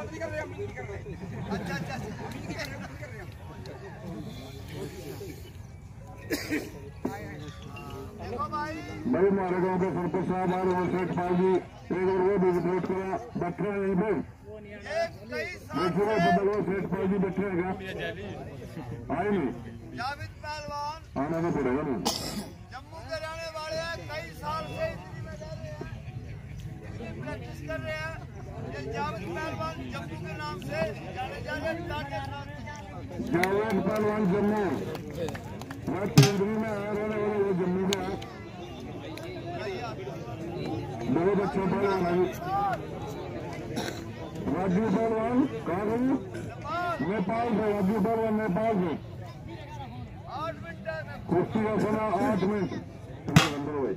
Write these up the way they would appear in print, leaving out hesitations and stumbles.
भाई मारे गाँव के सरपंच साहब और शेख साहब जी एक और वो भी रिपोर्ट करा बैठे नहीं भाई शेख साहब जी बैठे है आए नहीं आना नहीं पड़ेगा नहीं जम्मू के रहने वाले हैं कई साल से इतनी में जा रहे हैं इतनी प्रैक्टिस कर रहे हैं ये जावेद पहलवान जम्मू के नाम से जाने जाते हैं जावेद पहलवान जम्मू मैं केंद्रीय में आया रहने वाले वो जम्मू के हैं बहुत अच्छा पहलवान है राजू पहलवान कहाँ गए नेपाल से राजू पहलवान नेपाल से कुश्ती का सना 8 मिनट अंदर हुए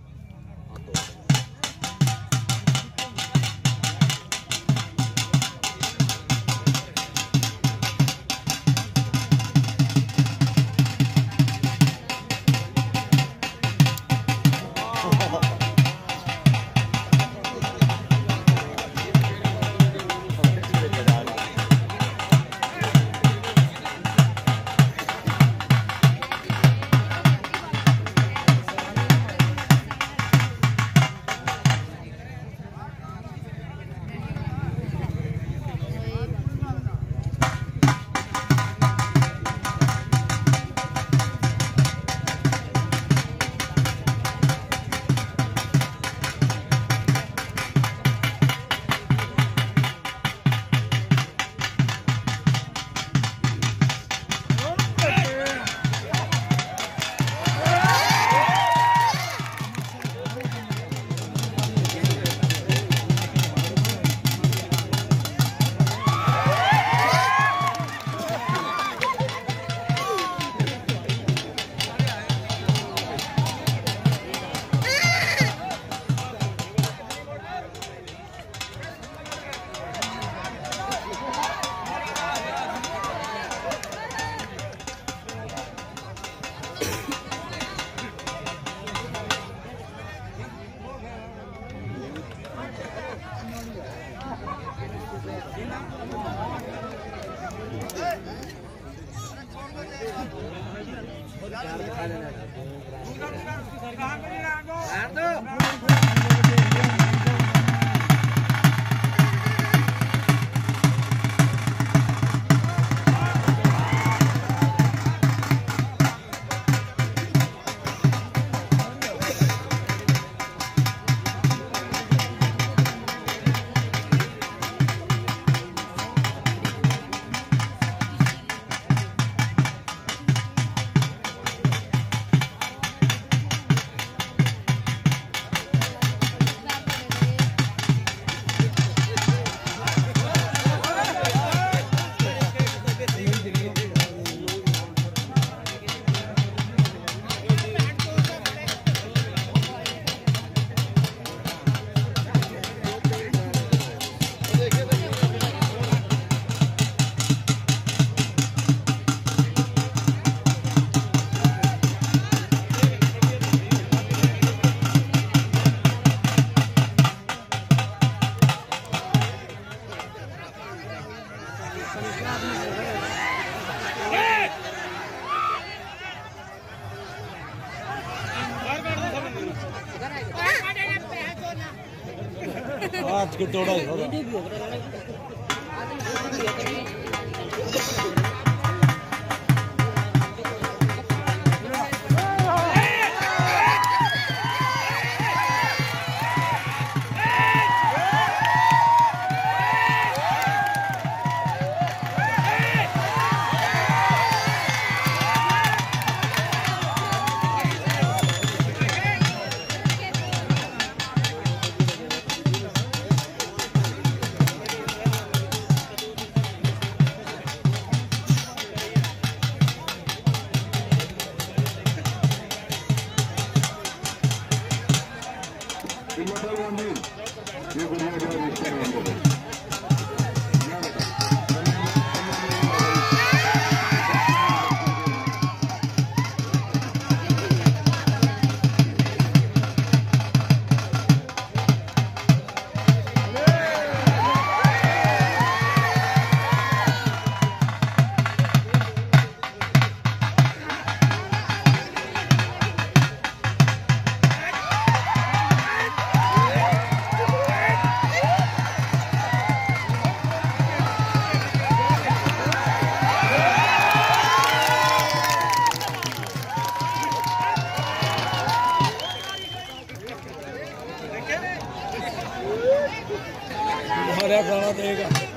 आज के तोड़ा हरा खाना देगा।